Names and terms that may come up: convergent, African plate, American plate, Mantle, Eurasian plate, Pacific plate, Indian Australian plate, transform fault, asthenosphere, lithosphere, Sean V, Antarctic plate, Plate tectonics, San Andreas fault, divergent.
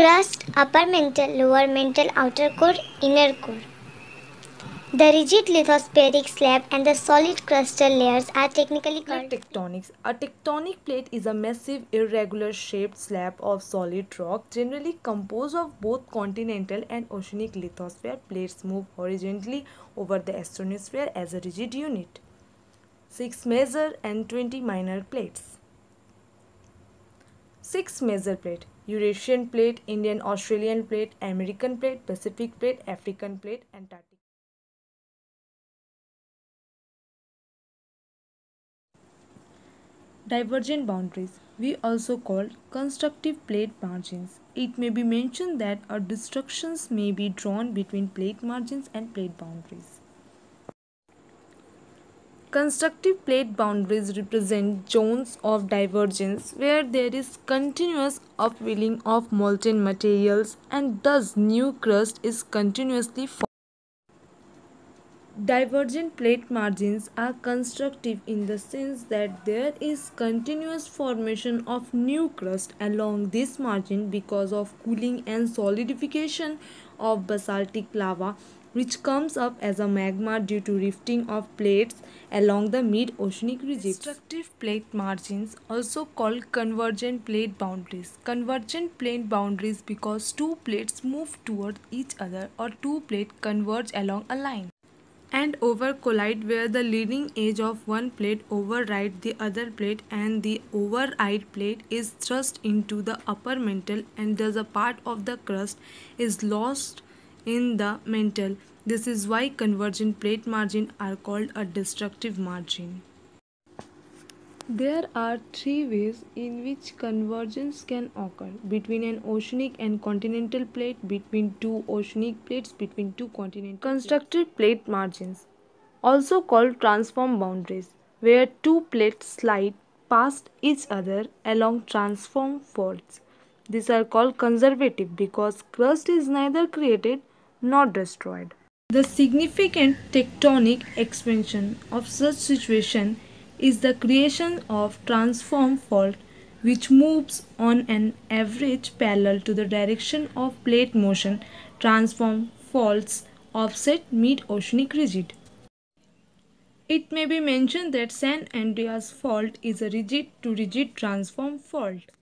crust, upper mantle, lower mantle, outer core, inner core. The rigid lithospheric slab and the solid crustal layers are technically called tectonics. A tectonic plate is a massive irregular shaped slab of solid rock generally composed of both continental and oceanic lithosphere. Plates move horizontally over the asthenosphere as a rigid unit. 6 major and 20 minor plates. 6 major plate: Eurasian plate, Indian Australian plate, American plate, Pacific plate, African plate, Antarctic. Divergent boundaries, we also called constructive plate margins. It may be mentioned that a distinctions may be drawn between plate margins and plate boundaries. Constructive plate boundaries represent zones of divergence where there is continuous upwelling of molten materials and thus new crust is continuously formed. Divergent plate margins are constructive in the sense that there is continuous formation of new crust along this margin because of cooling and solidification of basaltic lava, which comes up as a magma due to rifting of plates along the mid-oceanic ridges. Constructive plate margins, also called convergent plate boundaries. Convergent plate boundaries because two plates move towards each other or two plates converge along a line and over collide, where the leading edge of one plate overrides the other plate and the override plate is thrust into the upper mantle and thus a part of the crust is lost in the mantle. This is why convergent plate margins are called a destructive margin. There are three ways in which convergence can occur: between an oceanic and continental plate, between two oceanic plates, between two continental plates. Constructive plate margins, also called transform boundaries, where two plates slide past each other along transform faults. These are called conservative because crust is neither created nor destroyed. The significant tectonic expansion of such situation is the creation of transform fault, which moves on an average parallel to the direction of plate motion. Transform faults offset mid-oceanic ridge. It may be mentioned that San Andreas fault is a rigid to rigid transform fault.